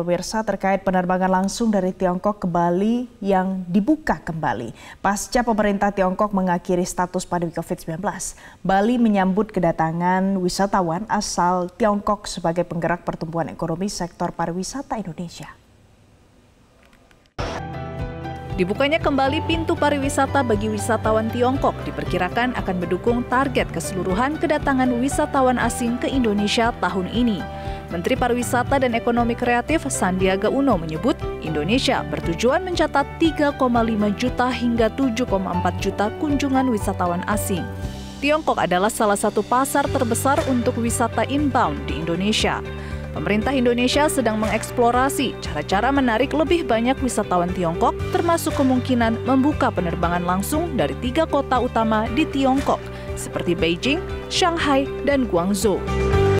pemirsa terkait penerbangan langsung dari Tiongkok ke Bali yang dibuka kembali. Pasca pemerintah Tiongkok mengakhiri status pandemi COVID-19, Bali menyambut kedatangan wisatawan asal Tiongkok sebagai penggerak pertumbuhan ekonomi sektor pariwisata Indonesia. Dibukanya kembali pintu pariwisata bagi wisatawan Tiongkok diperkirakan akan mendukung target keseluruhan kedatangan wisatawan asing ke Indonesia tahun ini. Menteri Pariwisata dan Ekonomi Kreatif Sandiaga Uno menyebut Indonesia bertujuan mencatat 3,5 juta hingga 7,4 juta kunjungan wisatawan asing. Tiongkok adalah salah satu pasar terbesar untuk wisata inbound di Indonesia. Pemerintah Indonesia sedang mengeksplorasi cara-cara menarik lebih banyak wisatawan Tiongkok, termasuk kemungkinan membuka penerbangan langsung dari 3 kota utama di Tiongkok, seperti Beijing, Shanghai, dan Guangzhou.